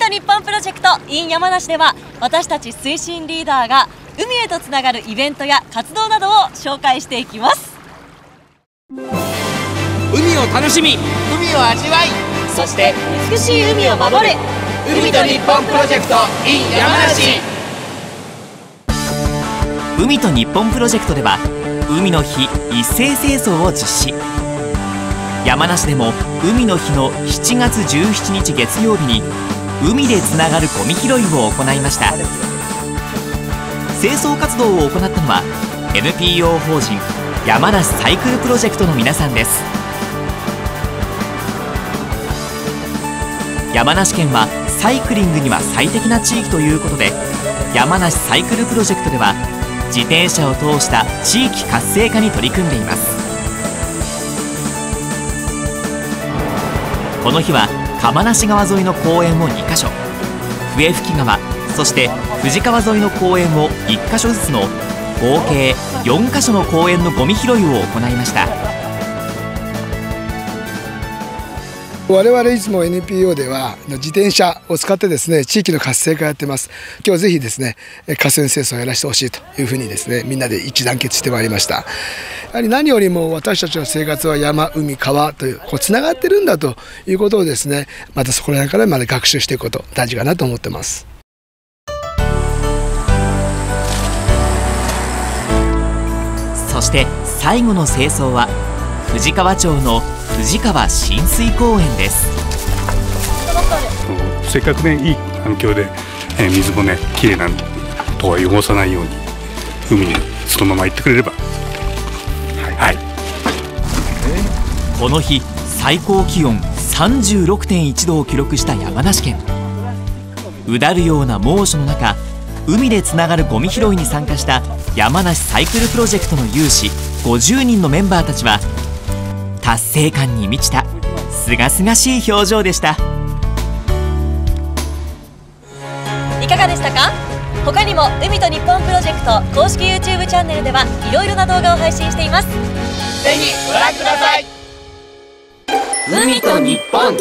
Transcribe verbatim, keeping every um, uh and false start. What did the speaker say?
と日本プロジェクト in 山梨では、私たち推進リーダーが海へとつながるイベントや活動などを紹介していきます。海を楽しみ、海を味わい、そして美しい海を守る、海と日本プロジェクト in 山梨。海と日本プロジェクトでは、海の日一斉清掃を実施。山梨でも海の日のしちがつじゅうしちにち月曜日に、海でつながるゴミ拾いを行いました。清掃活動を行ったのは エヌピーオー 法人山梨サイクルプロジェクトの皆さんです。山梨県はサイクリングには最適な地域ということで、山梨サイクルプロジェクトでは自転車を通した地域活性化に取り組んでいます。この日は釜無川沿いの公園をにかしょ、笛吹川、そして富士川沿いの公園をいっかしょずつの合計よんかしょの公園のゴミ拾いを行いました。我々いつも エヌピーオー では自転車を使ってですね、地域の活性化をやってます。今日ぜひですね、河川清掃をやらせてほしいというふうにですね、みんなで一致団結してまいりました。やはり何よりも私たちの生活は山、海、川という、こうつながってるんだということをですね、またそこら辺からまで学習していくこと大事かなと思ってます。そして最後の清掃は富士川町の富士川親水公園です。せっかくね、いい環境で、えー、水もね、きれいなとは汚さないように海にそのまま行ってくれれば。この日最高気温 さんじゅうろくてんいちどを記録した山梨県。うだるような猛暑の中、海でつながるゴミ拾いに参加した山梨サイクルプロジェクトの有志ごじゅうにんのメンバーたちは、達成感に満ちたすがすがしい表情でした。いかがでしたか？他にも海と日本プロジェクト公式 ユーチューブ チャンネルでは、いろいろな動画を配信しています。ぜひご覧ください。海と日本。